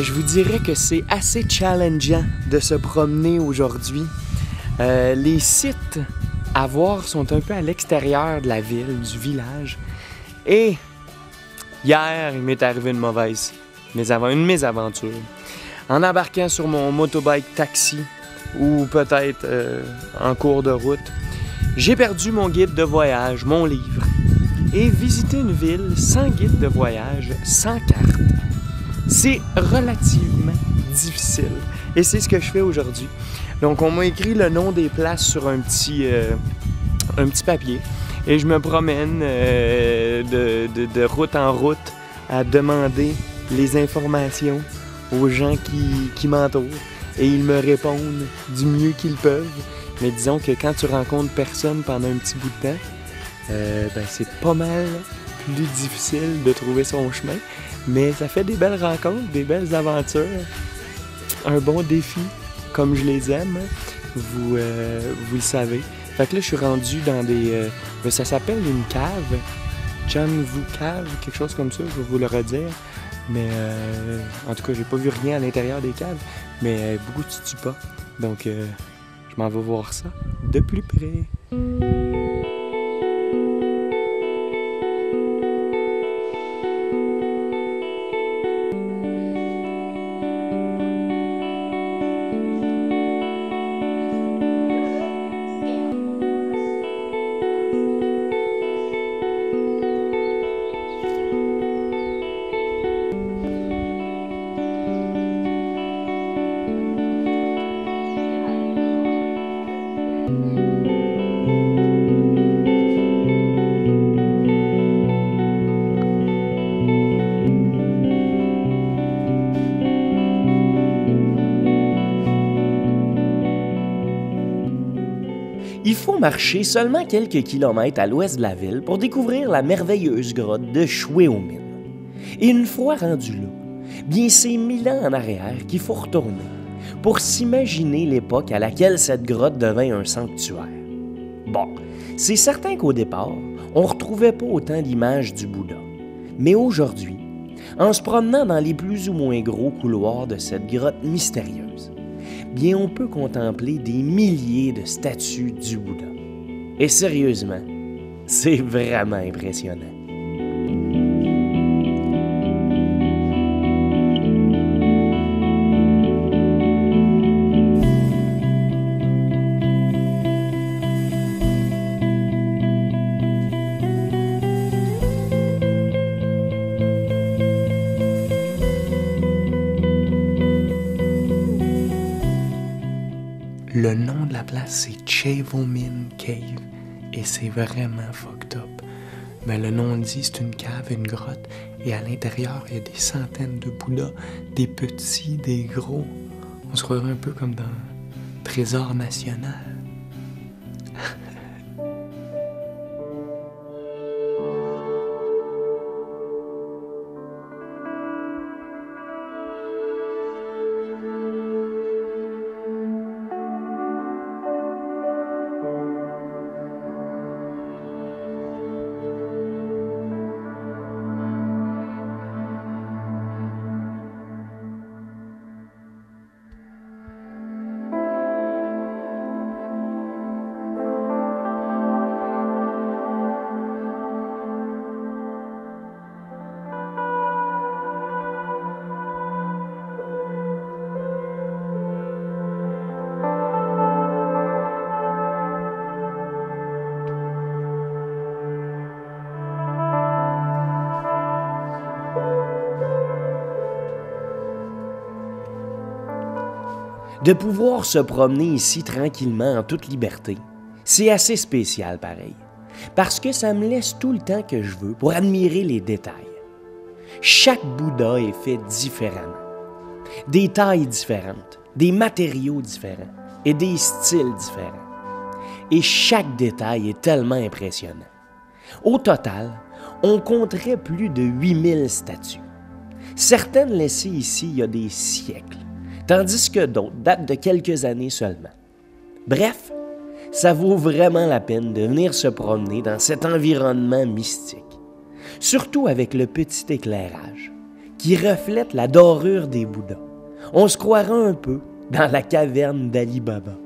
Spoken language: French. Je vous dirais que c'est assez challengeant de se promener aujourd'hui. Les sites à voir sont un peu à l'extérieur de la ville, du village. Et hier, il m'est arrivé une mésaventure. En embarquant sur mon motobike taxi ou peut-être en cours de route, j'ai perdu mon guide de voyage, mon livre. Et visiter une ville sans guide de voyage, sans carte, c'est relativement difficile. Et c'est ce que je fais aujourd'hui. Donc on m'a écrit le nom des places sur un petit papier. Et je me promène de route en route à demander les informations aux gens qui m'entourent. Et ils me répondent du mieux qu'ils peuvent. Mais disons que quand tu rencontres personne pendant un petit bout de temps, c'est pas mal plus difficile de trouver son chemin. Mais ça fait des belles rencontres, des belles aventures. Un bon défi, comme je les aime, vous le savez. Fait que là, je suis rendu dans des... ça s'appelle une cave. Janvu Cave, quelque chose comme ça, je vais vous le redire. Mais en tout cas, j'ai pas vu rien à l'intérieur des caves. Mais beaucoup de tutupas. Donc, je m'en vais voir ça de plus près. Il faut marcher seulement quelques kilomètres à l'ouest de la ville pour découvrir la merveilleuse grotte de Shwe Oo Min. Et une fois rendu là, bien c'est 1000 ans en arrière qu'il faut retourner pour s'imaginer l'époque à laquelle cette grotte devint un sanctuaire. Bon, c'est certain qu'au départ, on ne retrouvait pas autant d'images du Bouddha. Mais aujourd'hui, en se promenant dans les plus ou moins gros couloirs de cette grotte mystérieuse, bien on peut contempler des milliers de statues du Bouddha. Et sérieusement, c'est vraiment impressionnant. Le nom de la place, c'est Shwe Oo Min Cave, et c'est vraiment fucked up. Mais le nom le dit, c'est une cave, une grotte, et à l'intérieur, il y a des centaines de Bouddhas, des petits, des gros. On se croirait un peu comme dans Trésor National. De pouvoir se promener ici tranquillement en toute liberté, c'est assez spécial pareil, parce que ça me laisse tout le temps que je veux pour admirer les détails. Chaque Bouddha est fait différemment, des tailles différentes, des matériaux différents et des styles différents. Et chaque détail est tellement impressionnant. Au total, on compterait plus de 8000 statues. Certaines laissées ici il y a des siècles, tandis que d'autres datent de quelques années seulement. Bref, ça vaut vraiment la peine de venir se promener dans cet environnement mystique, surtout avec le petit éclairage, qui reflète la dorure des Bouddhas. On se croirait un peu dans la caverne d'Ali Baba.